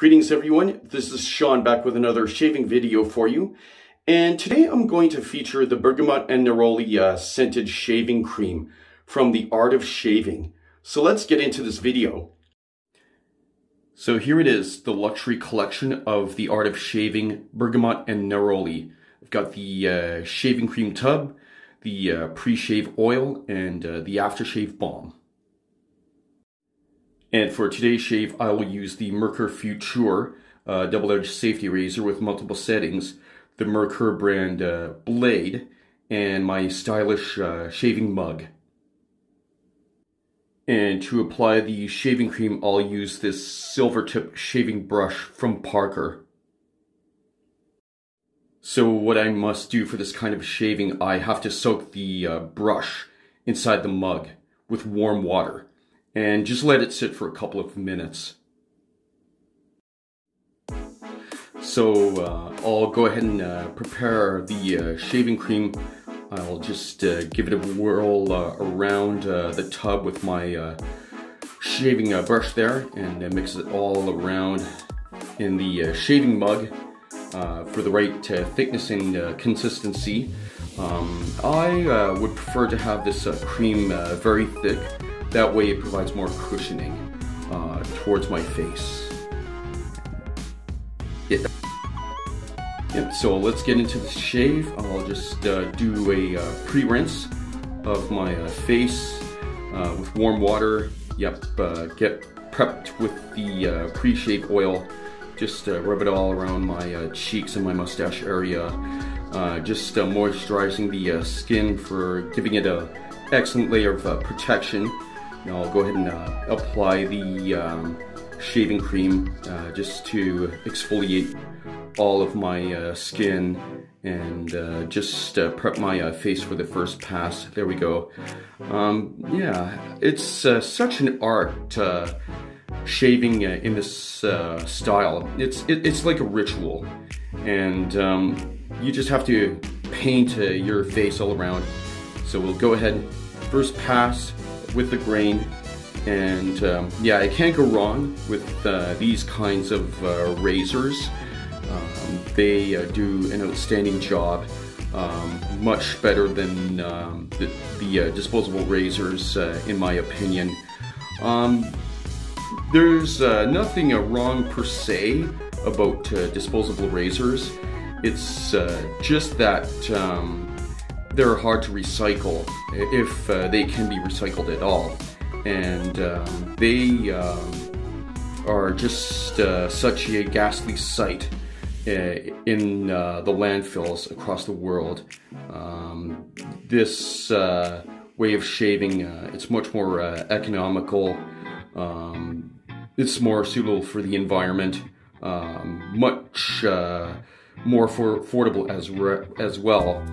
Greetings everyone, this is Sean back with another shaving video for you, and today I'm going to feature the Bergamot and Neroli scented shaving cream from The Art of Shaving. So let's get into this video. So here it is, the luxury collection of The Art of Shaving Bergamot and Neroli. I've got the shaving cream tub, the pre-shave oil, and the aftershave balm. And for today's shave, I will use the Merkur Futur double-edged safety razor with multiple settings, the Merkur brand blade, and my stylish shaving mug. And to apply the shaving cream, I'll use this silver tip shaving brush from Parker. So what I must do for this kind of shaving, I have to soak the brush inside the mug with warm water and just let it sit for a couple of minutes. So I'll go ahead and prepare the shaving cream. I'll just give it a whirl around the tub with my shaving brush there, and mix it all around in the shaving mug for the right thickness and consistency. I would prefer to have this cream very thick. That way it provides more cushioning towards my face. Yeah. Yep, so let's get into the shave. I'll just do a pre-rinse of my face with warm water. Yep, get prepped with the pre-shave oil. Just rub it all around my cheeks and my mustache area. Just moisturizing the skin for giving it an excellent layer of protection. Now I'll go ahead and apply the shaving cream just to exfoliate all of my skin and just prep my face for the first pass. There we go. Yeah, it's such an art shaving in this style. It's like a ritual, and you just have to paint your face all around. So we'll go ahead, first pass with the grain, and yeah, I can't go wrong with these kinds of razors. They do an outstanding job, much better than the disposable razors in my opinion. There's nothing wrong per se about disposable razors. It's just that they're hard to recycle, if they can be recycled at all, and they are just such a ghastly sight in the landfills across the world. This way of shaving, it's much more economical, it's more suitable for the environment, much more affordable as well.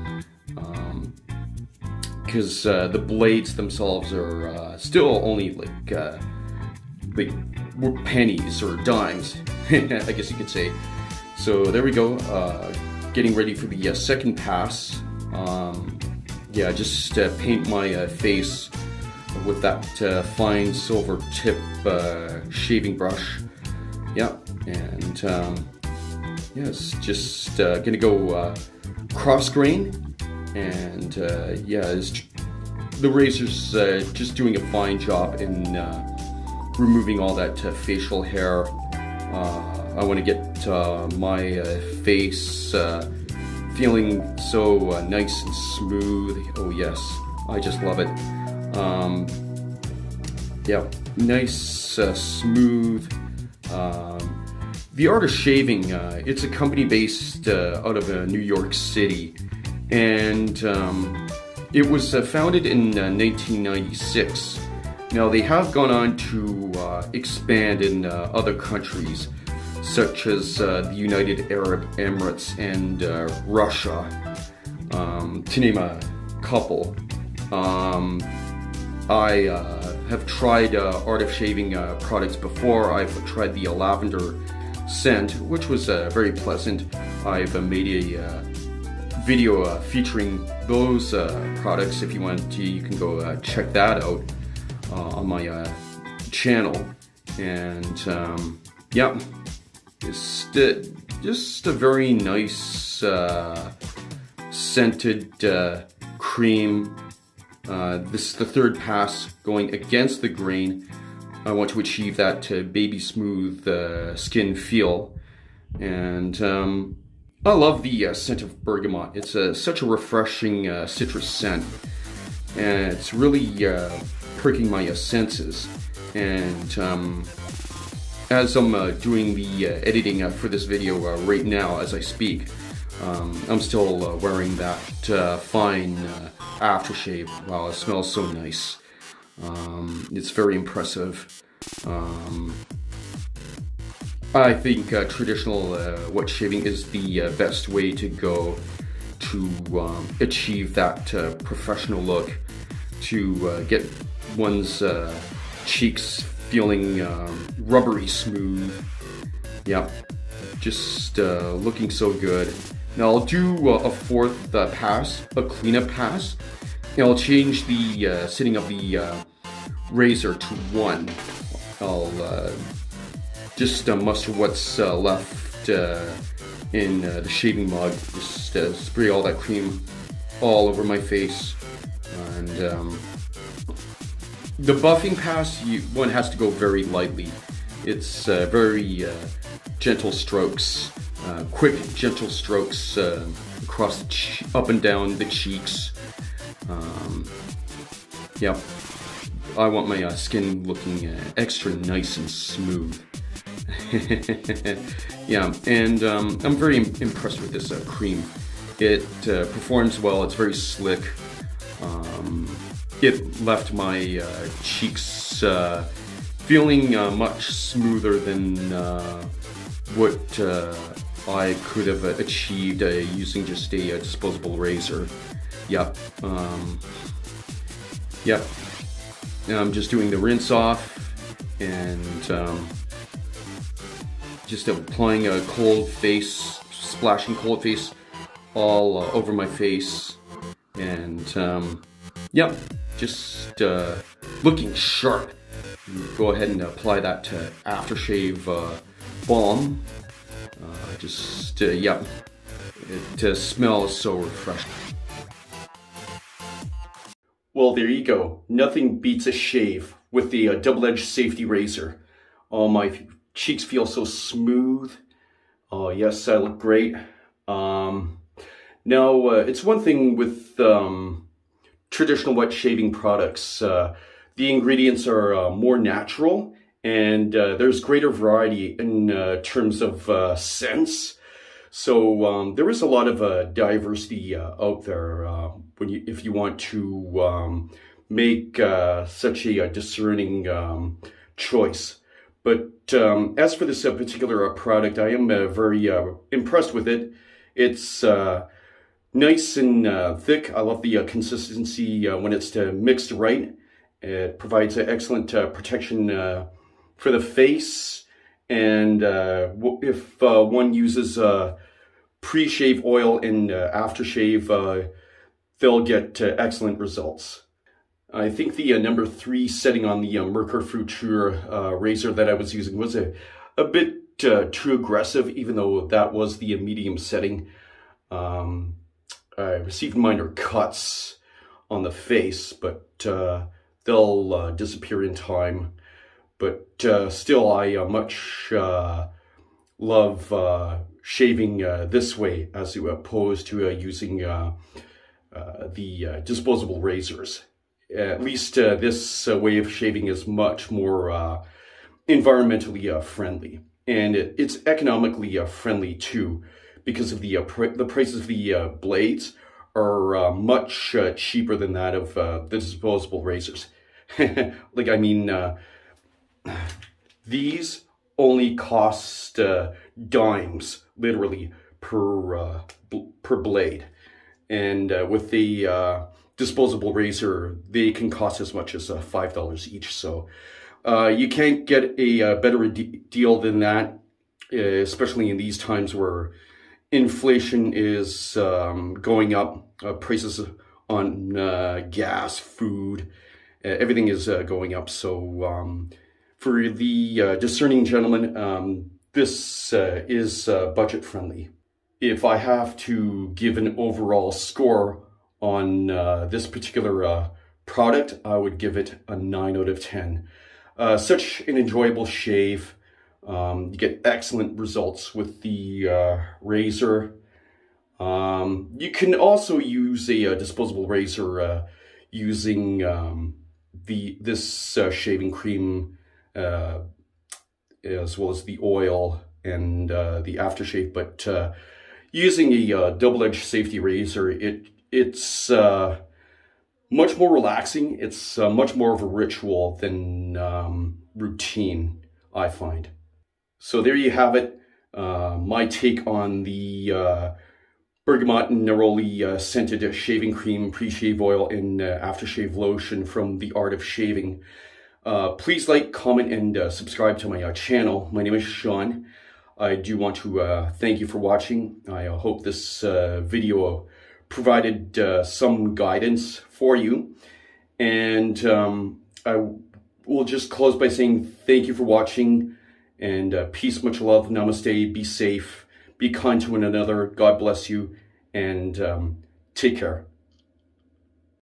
Because the blades themselves are still only like pennies or dimes, I guess you could say. So there we go, getting ready for the second pass. Yeah, just paint my face with that fine silver tip shaving brush. Yeah, and yes, just gonna go cross grain. And yeah, the razor's just doing a fine job in removing all that facial hair. I want to get my face feeling so nice and smooth. Oh yes, I just love it. Yeah, nice, smooth. The Art of Shaving, it's a company based out of New York City. And it was founded in 1996. Now they have gone on to expand in other countries, such as the United Arab Emirates and Russia, to name a couple. I have tried Art of Shaving products before. I've tried the lavender scent, which was very pleasant. I've made a video featuring those products. If you want to, you can go check that out on my channel. And yeah, just a very nice scented cream. This is the third pass going against the grain. I want to achieve that baby smooth skin feel. And I love the scent of bergamot. It's such a refreshing citrus scent. And it's really pricking my senses. And as I'm doing the editing for this video right now as I speak, I'm still wearing that fine aftershave. Wow, it smells so nice. It's very impressive. I think traditional wet shaving is the best way to go to achieve that professional look, to get one's cheeks feeling rubbery smooth. Yeah, just looking so good. Now I'll do a fourth pass, a cleanup pass, and I'll change the setting of the razor to 1. I'll just muster what's left in the shaving mug, just spray all that cream all over my face. And the buffing pass, one has to go very lightly. It's very gentle strokes. Quick, gentle strokes across, up and down the cheeks. Yeah, I want my skin looking extra nice and smooth. Yeah, and I'm very impressed with this cream. It performs well. It's very slick. It left my cheeks feeling much smoother than what I could have achieved using just a disposable razor. Yep. Yep. Now I'm just doing the rinse off and just applying a cold face, splashing cold face all over my face. And yep, just looking sharp. Go ahead and apply that to aftershave balm. Just, yep, it smells so refreshing. Well, there you go. Nothing beats a shave with the double-edged safety razor. Oh, my cheeks feel so smooth. Oh, yes, I look great. Now, it's one thing with traditional wet shaving products. The ingredients are more natural, and there's greater variety in terms of scents. So there is a lot of diversity out there if you want to make such a discerning choice. But as for this particular product, I am very impressed with it. It's nice and thick. I love the consistency when it's mixed right. It provides excellent protection for the face. And if one uses pre-shave oil and aftershave, they'll get excellent results. I think the number 3 setting on the Merkur Futur razor that I was using was a bit too aggressive, even though that was the medium setting. I received minor cuts on the face, but they'll disappear in time. But still, I much love shaving this way as opposed to using the disposable razors. At least this way of shaving is much more environmentally friendly. And it's economically friendly too, because of the prices of the blades are much cheaper than that of the disposable razors. Like, I mean, these only cost dimes, literally, per blade. And with the disposable razor, they can cost as much as $5 each. So you can't get a better deal than that, especially in these times where inflation is going up. Prices on gas, food, everything is going up. So for the discerning gentleman, This is budget friendly. If I have to give an overall score on this particular product, I would give it a 9 out of 10. Such an enjoyable shave. You get excellent results with the razor. You can also use a disposable razor using this shaving cream as well as the oil and the aftershave, but using a double-edged safety razor, it's much more relaxing. It's much more of a ritual than routine, I find. So there you have it, my take on the Bergamot and Neroli scented shaving cream, pre-shave oil, and aftershave lotion from The Art of Shaving. Please like, comment, and subscribe to my channel. My name is Sean. I do want to thank you for watching. I hope this video provided some guidance for you. And I will just close by saying thank you for watching. And peace, much love, namaste, be safe, be kind to one another, God bless you, and take care.